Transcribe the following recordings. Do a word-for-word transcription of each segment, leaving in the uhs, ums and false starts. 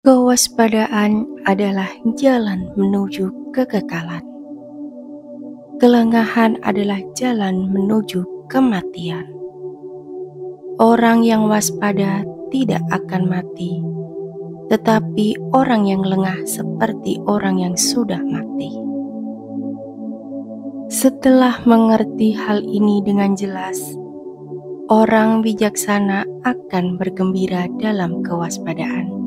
Kewaspadaan adalah jalan menuju kekekalan. Kelengahan adalah jalan menuju kematian. Orang yang waspada tidak akan mati, tetapi orang yang lengah seperti orang yang sudah mati. Setelah mengerti hal ini dengan jelas, orang bijaksana akan bergembira dalam kewaspadaan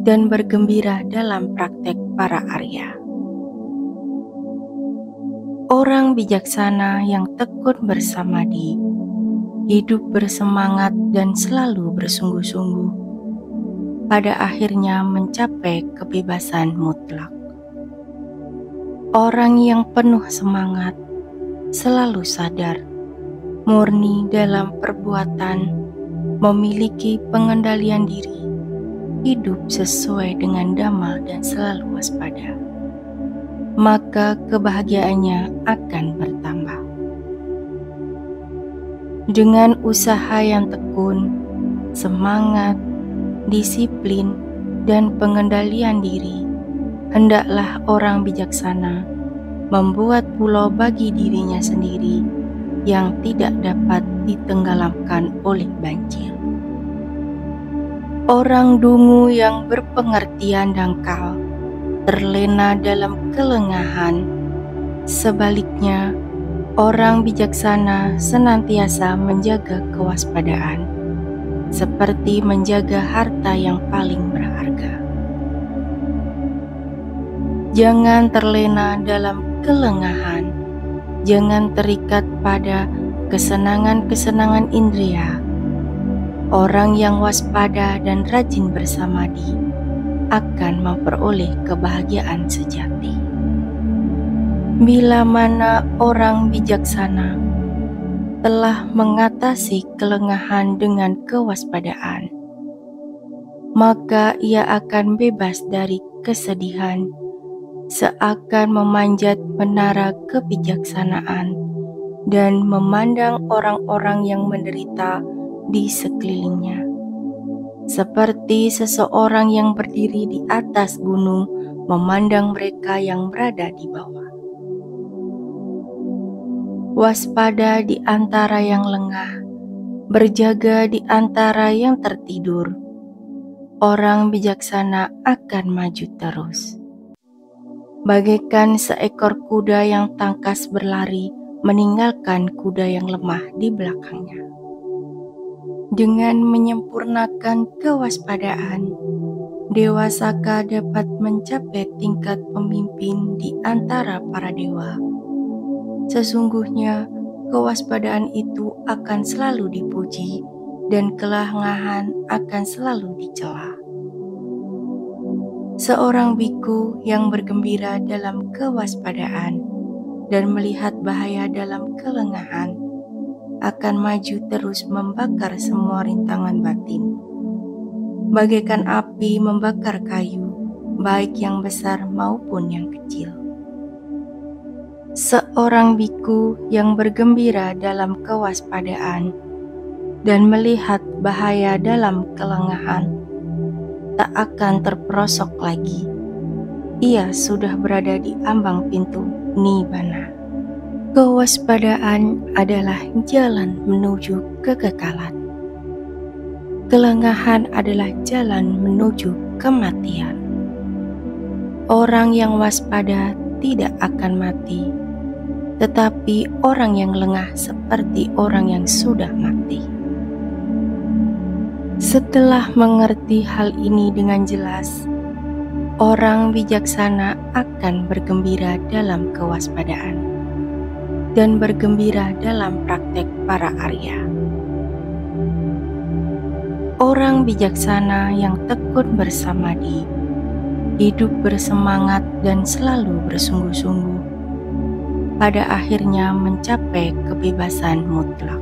dan bergembira dalam praktek para Arya. Orang bijaksana yang tekun bersamadhi, hidup bersemangat dan selalu bersungguh-sungguh, pada akhirnya mencapai kebebasan mutlak. Orang yang penuh semangat, selalu sadar, murni dalam perbuatan, memiliki pengendalian diri, hidup sesuai dengan dhamma dan selalu waspada, maka kebahagiaannya akan bertambah. Dengan usaha yang tekun, semangat, disiplin, dan pengendalian diri, hendaklah orang bijaksana membuat pulau bagi dirinya sendiri yang tidak dapat ditenggelamkan oleh banjir. Orang dungu yang berpengertian dangkal, terlena dalam kelengahan. Sebaliknya, orang bijaksana senantiasa menjaga kewaspadaan, seperti menjaga harta yang paling berharga. Jangan terlena dalam kelengahan, jangan terikat pada kesenangan-kesenangan indria. Orang yang waspada dan rajin bersamadhi akan memperoleh kebahagiaan sejati. Bila mana orang bijaksana telah mengatasi kelengahan dengan kewaspadaan, maka ia akan bebas dari kesedihan, seakan memanjat menara kebijaksanaan dan memandang orang-orang yang menderita di sekelilingnya, seperti seseorang yang berdiri di atas gunung memandang mereka yang berada di bawah. Waspada di antara yang lengah, berjaga di antara yang tertidur. Orang bijaksana akan maju terus, bagaikan seekor kuda yang tangkas berlari meninggalkan kuda yang lemah di belakangnya. Dengan menyempurnakan kewaspadaan, Dewa Saka dapat mencapai tingkat pemimpin di antara para dewa. Sesungguhnya, kewaspadaan itu akan selalu dipuji dan kelengahan akan selalu dicela. Seorang bhikkhu yang bergembira dalam kewaspadaan dan melihat bahaya dalam kelengahan akan maju terus membakar semua rintangan batin, bagaikan api membakar kayu, baik yang besar maupun yang kecil. Seorang bhikkhu yang bergembira dalam kewaspadaan dan melihat bahaya dalam kelengahan tak akan terperosok lagi. Ia sudah berada di ambang pintu Nibbana. Kewaspadaan adalah jalan menuju kekekalan. Kelengahan adalah jalan menuju kematian. Orang yang waspada tidak akan mati, tetapi orang yang lengah seperti orang yang sudah mati. Setelah mengerti hal ini dengan jelas, orang bijaksana akan bergembira dalam kewaspadaan dan bergembira dalam praktek para Arya. Orang bijaksana yang tekun bersamadhi, hidup bersemangat dan selalu bersungguh-sungguh, pada akhirnya mencapai kebebasan mutlak.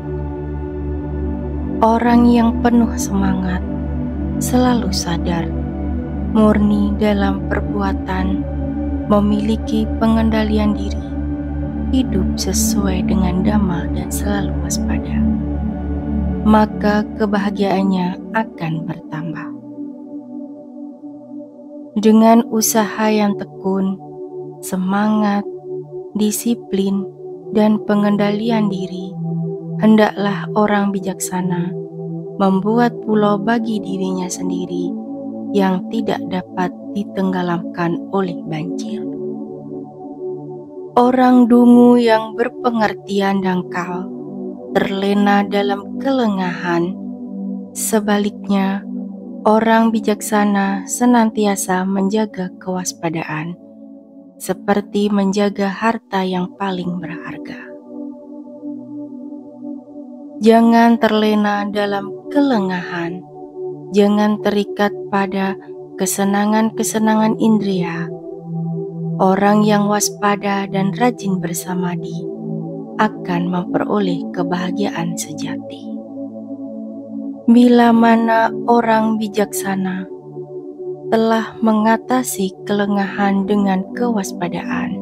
Orang yang penuh semangat, selalu sadar, murni dalam perbuatan, memiliki pengendalian diri, hidup sesuai dengan dhamma dan selalu waspada, maka kebahagiaannya akan bertambah. dengan usaha yang tekun, semangat, disiplin, dan pengendalian diri, hendaklah orang bijaksana membuat pulau bagi dirinya sendiri yang tidak dapat ditenggelamkan oleh banjir. Orang dungu yang berpengertian dangkal terlena dalam kelengahan, sebaliknya orang bijaksana senantiasa menjaga kewaspadaan, seperti menjaga harta yang paling berharga. Jangan terlena dalam kelengahan, jangan terikat pada kesenangan-kesenangan indria. Orang yang waspada dan rajin bersamadi akan memperoleh kebahagiaan sejati. Bila mana orang bijaksana telah mengatasi kelengahan dengan kewaspadaan,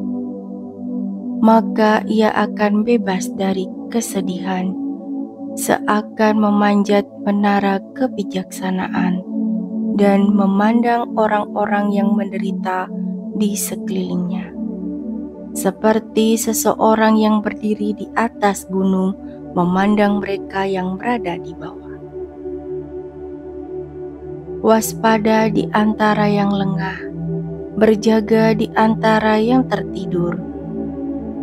maka ia akan bebas dari kesedihan, seakan memanjat menara kebijaksanaan dan memandang orang-orang yang menderita di sekelilingnya, seperti seseorang yang berdiri di atas gunung memandang mereka yang berada di bawah. Waspada di antara yang lengah, berjaga di antara yang tertidur.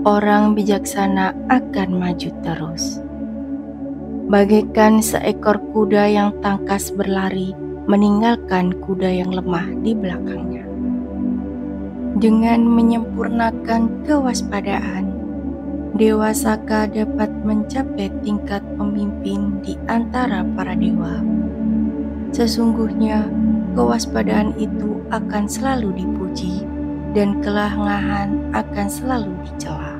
Orang bijaksana akan maju terus. Bagaikan seekor kuda yang tangkas berlari, meninggalkan kuda yang lemah di belakangnya. Dengan menyempurnakan kewaspadaan, Dewa Saka dapat mencapai tingkat pemimpin di antara para dewa. Sesungguhnya, kewaspadaan itu akan selalu dipuji dan kelengahan akan selalu dicela.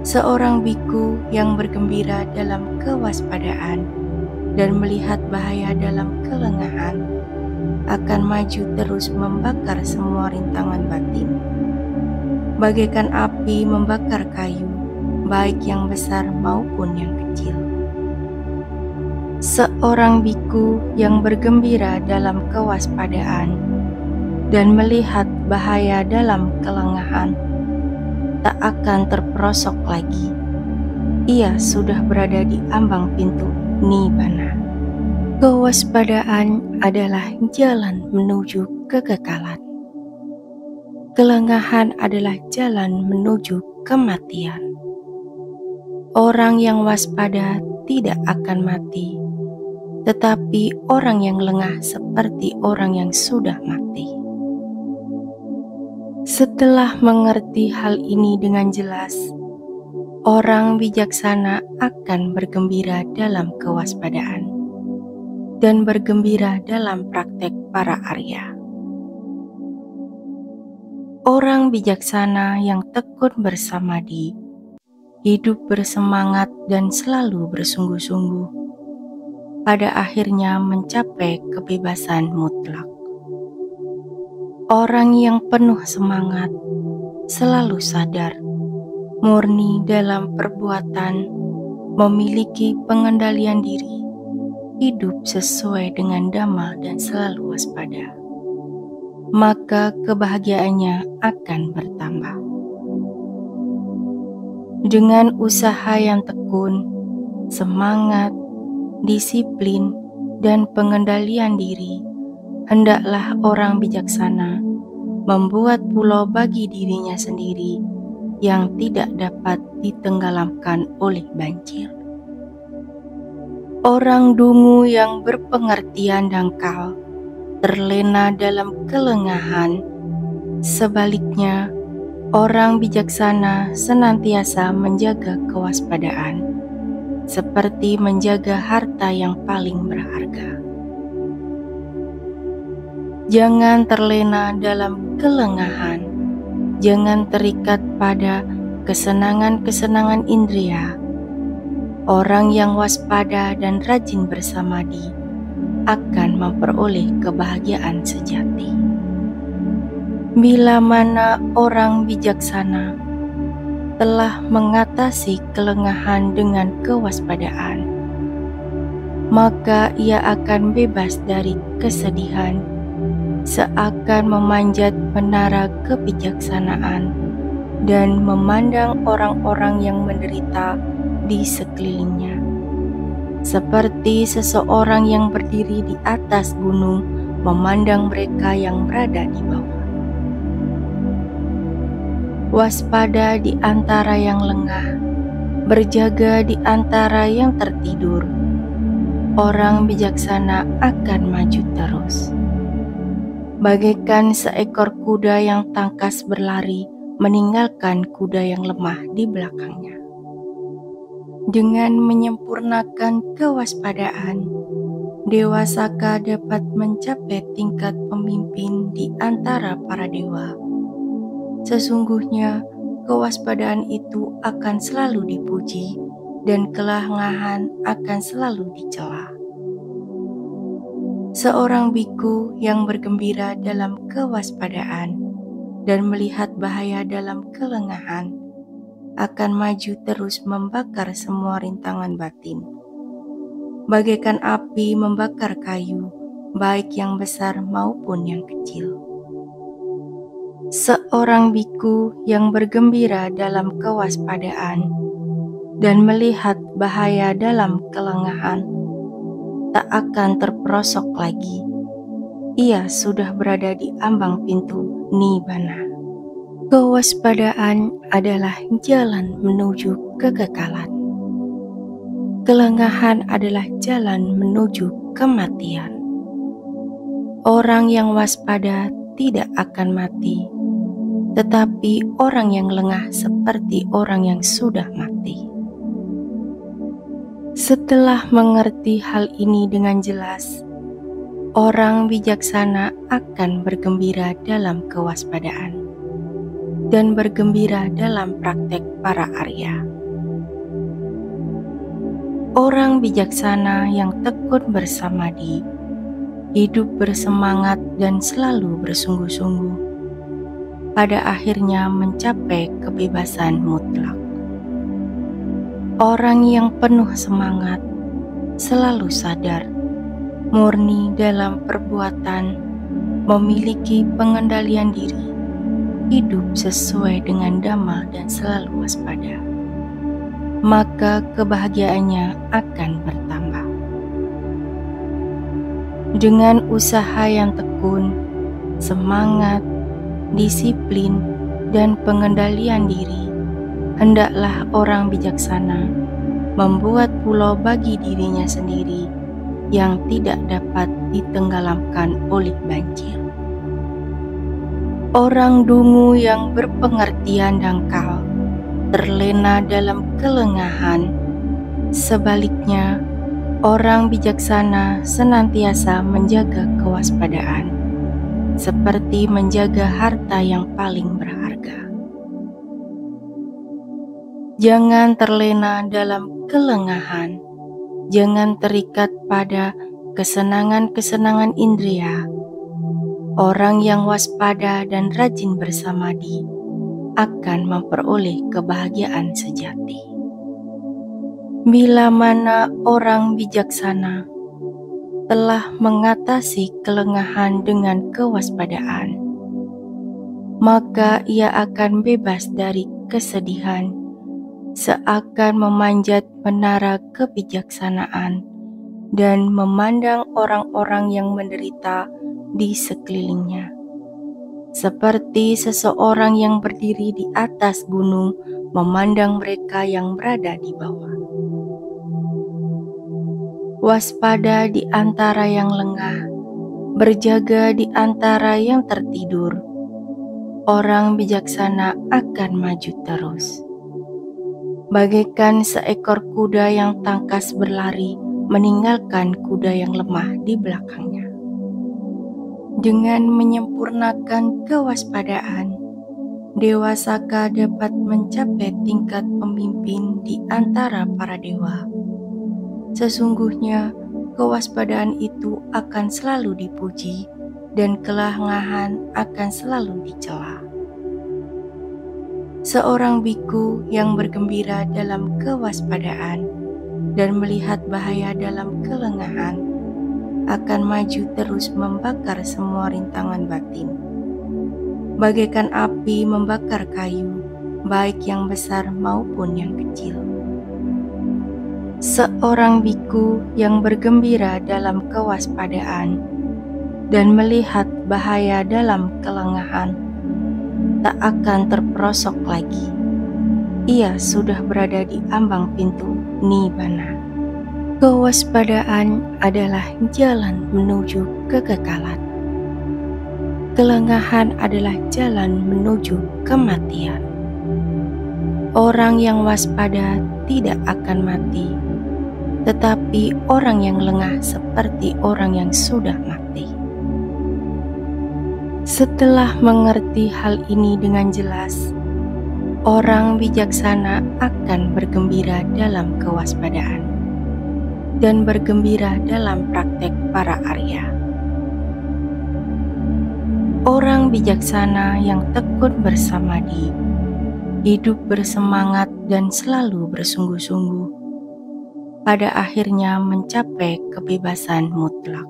Seorang bhikkhu yang bergembira dalam kewaspadaan dan melihat bahaya dalam kelengahan akan maju terus membakar semua rintangan batin. Bagaikan api membakar kayu, baik yang besar maupun yang kecil. Seorang bhikkhu yang bergembira dalam kewaspadaan dan melihat bahaya dalam kelengahan tak akan terperosok lagi. Ia sudah berada di ambang pintu Nibbana. Kewaspadaan adalah jalan menuju kekekalan. Kelengahan adalah jalan menuju kematian. Orang yang waspada tidak akan mati, tetapi orang yang lengah seperti orang yang sudah mati. Setelah mengerti hal ini dengan jelas, orang bijaksana akan bergembira dalam kewaspadaan dan bergembira dalam praktek para Arya. Orang bijaksana yang tekun bersamadi, hidup bersemangat dan selalu bersungguh-sungguh, pada akhirnya mencapai kebebasan mutlak. Orang yang penuh semangat, selalu sadar, murni dalam perbuatan, memiliki pengendalian diri, hidup sesuai dengan dhamma dan selalu waspada, maka kebahagiaannya akan bertambah. Dengan usaha yang tekun, semangat, disiplin, dan pengendalian diri, hendaklah orang bijaksana membuat pulau bagi dirinya sendiri yang tidak dapat ditenggelamkan oleh banjir. Orang dungu yang berpengertian dangkal terlena dalam kelengahan, sebaliknya orang bijaksana senantiasa menjaga kewaspadaan, seperti menjaga harta yang paling berharga. Jangan terlena dalam kelengahan, jangan terikat pada kesenangan-kesenangan indria. Orang yang waspada dan rajin bersamadi akan memperoleh kebahagiaan sejati. Bila mana orang bijaksana telah mengatasi kelengahan dengan kewaspadaan, maka ia akan bebas dari kesedihan, seakan memanjat menara kebijaksanaan dan memandang orang-orang yang menderita di sekelilingnya, seperti seseorang yang berdiri di atas gunung memandang mereka yang berada di bawah. Waspada di antara yang lengah, berjaga di antara yang tertidur. Orang bijaksana akan maju terus, bagaikan seekor kuda yang tangkas berlari meninggalkan kuda yang lemah di belakangnya. Dengan menyempurnakan kewaspadaan, Dewa Saka dapat mencapai tingkat pemimpin di antara para dewa. Sesungguhnya kewaspadaan itu akan selalu dipuji dan kelengahan akan selalu dicela. Seorang bhikkhu yang bergembira dalam kewaspadaan dan melihat bahaya dalam kelengahan akan maju terus membakar semua rintangan batin. Bagaikan api membakar kayu, baik yang besar maupun yang kecil. Seorang bhikkhu yang bergembira dalam kewaspadaan dan melihat bahaya dalam kelengahan tak akan terperosok lagi. Ia sudah berada di ambang pintu Nibbana. Kewaspadaan adalah jalan menuju kekekalan. Kelengahan adalah jalan menuju kematian. Orang yang waspada tidak akan mati, tetapi orang yang lengah seperti orang yang sudah mati. Setelah mengerti hal ini dengan jelas, orang bijaksana akan bergembira dalam kewaspadaan dan bergembira dalam praktek para Arya. Orang bijaksana yang tekun bersamadhi, hidup bersemangat dan selalu bersungguh-sungguh, pada akhirnya mencapai kebebasan mutlak. Orang yang penuh semangat, selalu sadar, murni dalam perbuatan, memiliki pengendalian diri, hidup sesuai dengan dhamma dan selalu waspada, maka kebahagiaannya akan bertambah. Dengan usaha yang tekun, semangat, disiplin, dan pengendalian diri, hendaklah orang bijaksana membuat pulau bagi dirinya sendiri yang tidak dapat ditenggelamkan oleh banjir. Orang dungu yang berpengertian dangkal, terlena dalam kelengahan. Sebaliknya, orang bijaksana senantiasa menjaga kewaspadaan, seperti menjaga harta yang paling berharga. Jangan terlena dalam kelengahan, jangan terikat pada kesenangan-kesenangan indria. Orang yang waspada dan rajin bersamadhi akan memperoleh kebahagiaan sejati. Bila mana orang bijaksana telah mengatasi kelengahan dengan kewaspadaan, maka ia akan bebas dari kesedihan, seakan memanjat menara kebijaksanaan dan memandang orang-orang yang menderita di sekelilingnya, seperti seseorang yang berdiri di atas gunung memandang mereka yang berada di bawah. Waspada di antara yang lengah, berjaga di antara yang tertidur. Orang bijaksana akan maju terus, bagaikan seekor kuda yang tangkas berlari meninggalkan kuda yang lemah di belakangnya. Dengan menyempurnakan kewaspadaan, Dewa Saka dapat mencapai tingkat pemimpin di antara para dewa. Sesungguhnya kewaspadaan itu akan selalu dipuji dan kelengahan akan selalu dicela. Seorang bhikkhu yang bergembira dalam kewaspadaan dan melihat bahaya dalam kelengahan akan maju terus membakar semua rintangan batin. Bagaikan api membakar kayu, baik yang besar maupun yang kecil. Seorang bhikkhu yang bergembira dalam kewaspadaan dan melihat bahaya dalam kelengahan, tak akan terperosok lagi. Ia sudah berada di ambang pintu Nibbana. Kewaspadaan adalah jalan menuju kekekalan. Kelengahan adalah jalan menuju kematian. Orang yang waspada tidak akan mati, tetapi orang yang lengah seperti orang yang sudah mati. Setelah mengerti hal ini dengan jelas, orang bijaksana akan bergembira dalam kewaspadaan dan bergembira dalam praktek para Arya. Orang bijaksana yang tekun bersamadhi, hidup bersemangat dan selalu bersungguh-sungguh, pada akhirnya mencapai kebebasan mutlak.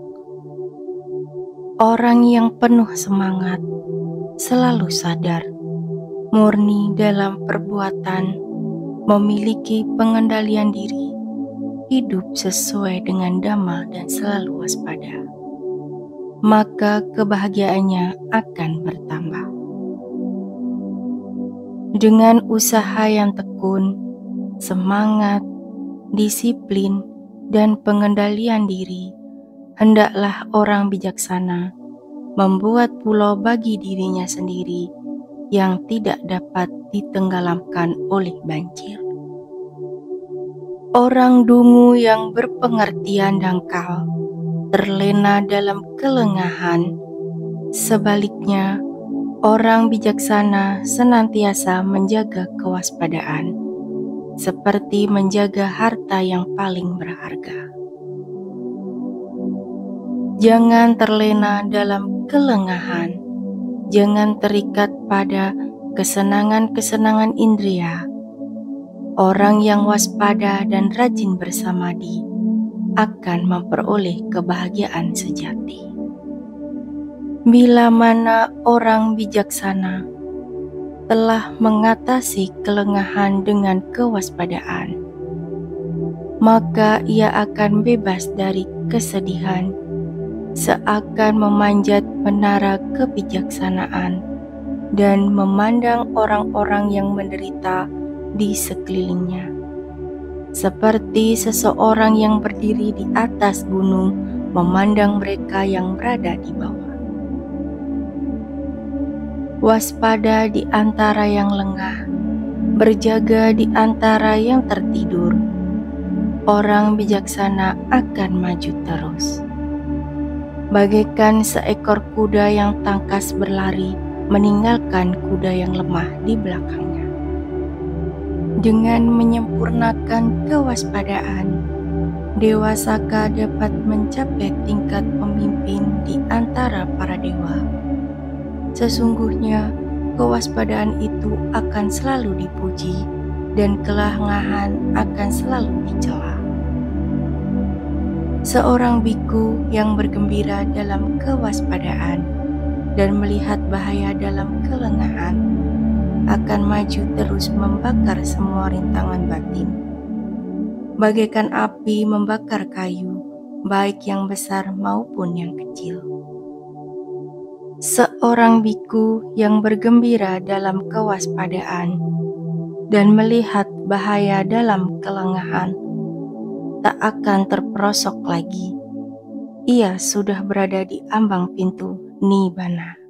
Orang yang penuh semangat, selalu sadar, murni dalam perbuatan, memiliki pengendalian diri, hidup sesuai dengan dhamma dan selalu waspada, maka kebahagiaannya akan bertambah. Dengan usaha yang tekun, semangat, disiplin, dan pengendalian diri, hendaklah orang bijaksana membuat pulau bagi dirinya sendiri yang tidak dapat ditenggelamkan oleh banjir. Orang dungu yang berpengertian dangkal, terlena dalam kelengahan. Sebaliknya, orang bijaksana senantiasa menjaga kewaspadaan, seperti menjaga harta yang paling berharga. Jangan terlena dalam kelengahan, jangan terikat pada kesenangan-kesenangan indria. Orang yang waspada dan rajin bersamadhi akan memperoleh kebahagiaan sejati. Bila mana orang bijaksana telah mengatasi kelengahan dengan kewaspadaan, maka ia akan bebas dari kesedihan, seakan memanjat menara kebijaksanaan dan memandang orang-orang yang menderita di sekelilingnya, seperti seseorang yang berdiri di atas gunung memandang mereka yang berada di bawah. Waspada di antara yang lengah, berjaga di antara yang tertidur, orang bijaksana akan maju terus. Bagaikan seekor kuda yang tangkas berlari, meninggalkan kuda yang lemah di belakangnya. Dengan menyempurnakan kewaspadaan, Dewa Saka dapat mencapai tingkat pemimpin di antara para dewa. Sesungguhnya, kewaspadaan itu akan selalu dipuji dan kelengahan akan selalu dicela. Seorang bhikkhu yang bergembira dalam kewaspadaan dan melihat bahaya dalam kelengahan akan maju terus membakar semua rintangan batin. Bagaikan api membakar kayu, baik yang besar maupun yang kecil. Seorang bhikkhu yang bergembira dalam kewaspadaan dan melihat bahaya dalam kelengahan, tak akan terperosok lagi. Ia sudah berada di ambang pintu Nibbana.